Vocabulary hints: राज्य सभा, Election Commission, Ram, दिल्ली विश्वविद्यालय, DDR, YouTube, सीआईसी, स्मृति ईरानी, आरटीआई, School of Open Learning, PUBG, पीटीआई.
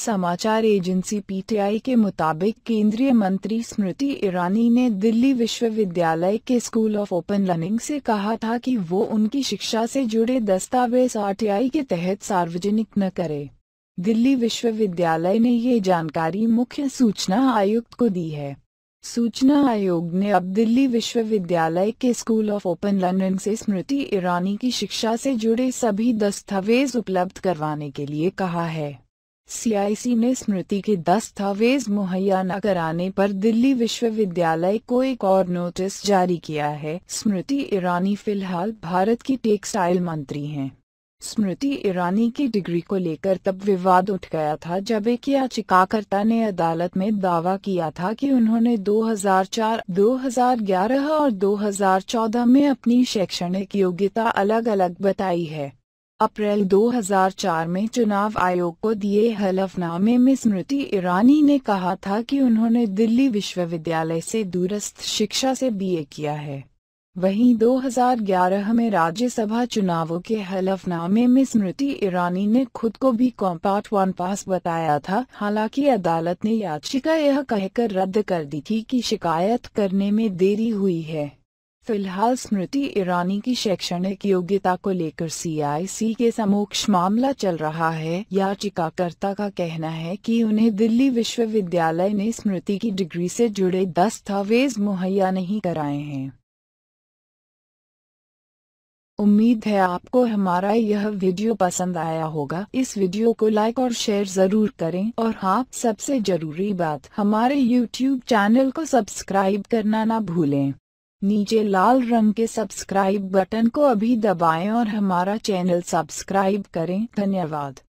समाचार agency पीटीआई के मुताबिक केंद्रीय मंत्री स्मृति ईरानी ने दिल्ली विश्वविद्यालय के स्कूल ऑफ ओपन लर्निंग से कहा था कि वो उनकी शिक्षा से जुड़े दस्तावेज आरटीआई के तहत सार्वजनिक न करें। दिल्ली विश्वविद्यालय ने ये जानकारी मुख्य सूचना आयुक्त को दी है। सूचना आयोग ने अब दिल्ली विश्वविद्यालय के स्कूल ऑफ ओपन लर्निंग से स्मृति ईरानी की शिक्षा से जुड़े सभी दस्तावेज उपलब्ध करवाने के लिए कहा है। सीआईसी ने स्मृति के दस्तावेज मुहैया न कराने पर दिल्ली विश्वविद्यालय को एक और नोटिस जारी किया है। स्मृति ईरानी फिलहाल भारत की टेक्सटाइल मंत्री हैं। स्मृति ईरानी की डिग्री को लेकर तब विवाद उठ गया था जब एक याचिकाकर्ता ने अदालत में दावा किया था कि उन्होंने 2004, 2011 और 2014 में अपनी शैक्षणिक योग्यता अलग अलग बताई है। अप्रैल 2004 में चुनाव आयोग को दिए हलफनामे में स्मृति ईरानी ने कहा था कि उन्होंने दिल्ली विश्वविद्यालय से दूरस्थ शिक्षा से बीए किया है। वहीं 2011 में राज्यसभा चुनावों के हलफनामे में स्मृति ईरानी ने खुद को भी कॉम्पार्ट 1 पास बताया था। हालांकि अदालत ने याचिका यह कहकर रद्द कर दी थी कि शिकायत करने में देरी हुई है। फिलहाल स्मृति ईरानी की शैक्षणिक योग्यता को लेकर सीआईसी के समक्ष मामला चल रहा है। याचिकाकर्ता का कहना है कि उन्हें दिल्ली विश्वविद्यालय ने स्मृति की डिग्री से जुड़े दस्तावेज मुहैया नहीं कराए हैं। उम्मीद है आपको हमारा यह वीडियो पसंद आया होगा। इस वीडियो को लाइक और शेयर जरूर करें और हाँ, सबसे जरूरी बात, हमारे YouTube चैनल को सब्सक्राइब करना ना भूलें। नीचे लाल रंग के सब्सक्राइब बटन को अभी दबाएं और हमारा चैनल सब्सक्राइब करें। धन्यवाद।